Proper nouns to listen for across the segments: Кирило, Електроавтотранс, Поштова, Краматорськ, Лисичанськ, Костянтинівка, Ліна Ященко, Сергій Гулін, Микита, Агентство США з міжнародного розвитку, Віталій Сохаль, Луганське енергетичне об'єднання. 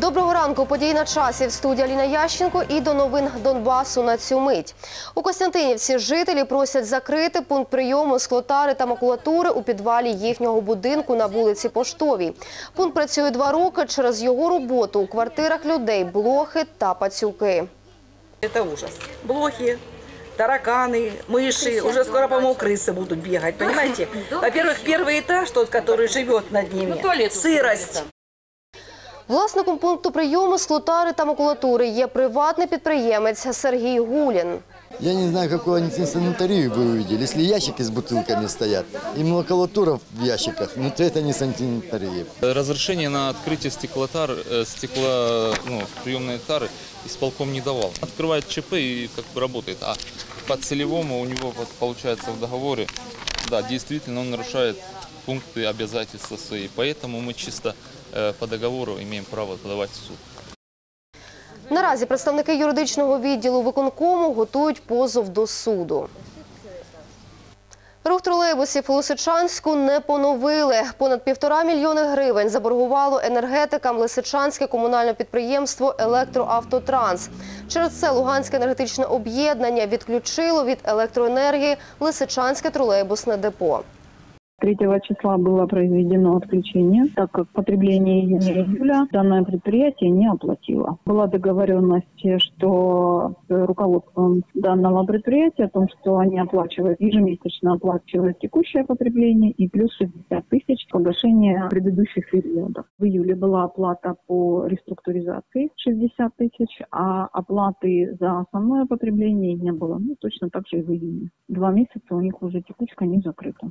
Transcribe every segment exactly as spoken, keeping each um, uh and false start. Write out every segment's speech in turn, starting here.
Доброго ранку. Події на часі. В студії Ліна Ященко і до новин Донбасу на цю мить. У Костянтинівці жителі просять закрити пункт прийому склотари та макулатури у підвалі їхнього будинку на вулиці Поштовій. Пункт працює два роки. Через його роботу у квартирах людей блохи та пацюки. Це ужас. Блохи. Тараканы, мыши, уже скоро, по-моему, крысы будут бегать, понимаете? Во-первых, первый этаж, тот, который живет над ними, сырость. Власником пункту прийому склотари та макулатури є приватний підприємець Сергій Гулін. Я не знаю, какую они санитарию вы увидели. Если ящики с бутылками стоят и макулатура в ящиках, ну то это не санитария. Разрешение на открытие стеклотар, стекло, ну, приемной тары исполком не давал. Открывает ЧП и как бы работает. А по целевому у него получается в договоре, да, действительно он нарушает пункты обязательства свои. Поэтому мы чисто по договору имеем право подавать в суд. Наразі представники юридичного відділу виконкому готують позов до суду. Рух тролейбусів у Лисичанську не поновили. Понад півтора мільйони гривень заборгувало енергетикам Лисичанське комунальне підприємство «Електроавтотранс». Через це Луганське енергетичне об'єднання відключило від електроенергії Лисичанське тролейбусне депо. третьего числа было произведено отключение, так как потребление июля данное предприятие не оплатило. Была договоренность, что с руководством данного предприятия о том, что они оплачивают, ежемесячно оплачивают текущее потребление и плюс шестьдесят тысяч погашения предыдущих периодов. В июле была оплата по реструктуризации шестьдесят тысяч, а оплаты за основное потребление не было. Ну, точно так же и в июне. Два месяца у них уже текучка не закрыта.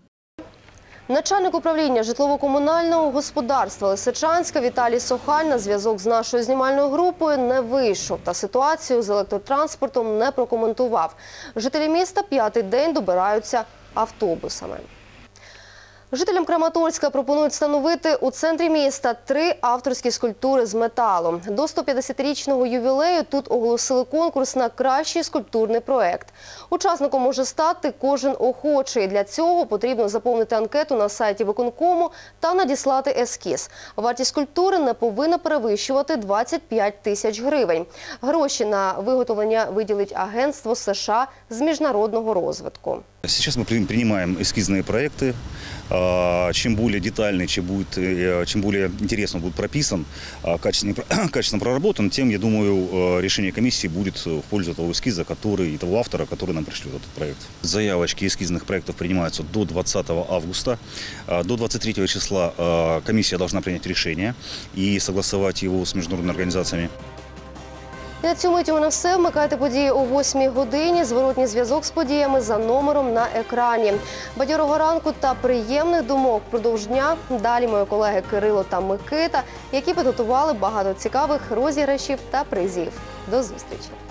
Начальник управління житлово-комунального господарства Лисичанська Віталій Сохаль на зв'язок з нашою знімальною групою не вийшов та ситуацію з електротранспортом не прокоментував. Жителі міста п'ятий день добираються автобусами. Жителям Краматорська пропонують встановити у центрі міста три авторські скульптури з металу. До сто п'ятдесятирічного ювілею тут оголосили конкурс на кращий скульптурний проєкт. Учасником може стати кожен охочий. Для цього потрібно заповнити анкету на сайті виконкому та надіслати ескіз. Вартість скульптури не повинна перевищувати двадцять п'ять тисяч гривень. Гроші на виготовлення виділить Агентство США з міжнародного розвитку. Сейчас мы принимаем эскизные проекты. Чем более детальный, чем, будет, чем более интересно будет прописан, качественно, качественно проработан, тем, я думаю, решение комиссии будет в пользу того эскиза, который, и того автора, который нам пришлет этот проект. Заявочки эскизных проектов принимаются до двадцатого августа. До двадцать третьего числа комиссия должна принять решение и согласовать его с международными организациями. І на цю мить у мене все. Вмикайте події о восьмій годині. Зворотній зв'язок з подіями за номером на екрані. Бадьорого ранку та приємних думок впродовж дня. Далі мої колеги Кирило та Микита, які підготували багато цікавих розіграшів та призів. До зустрічі!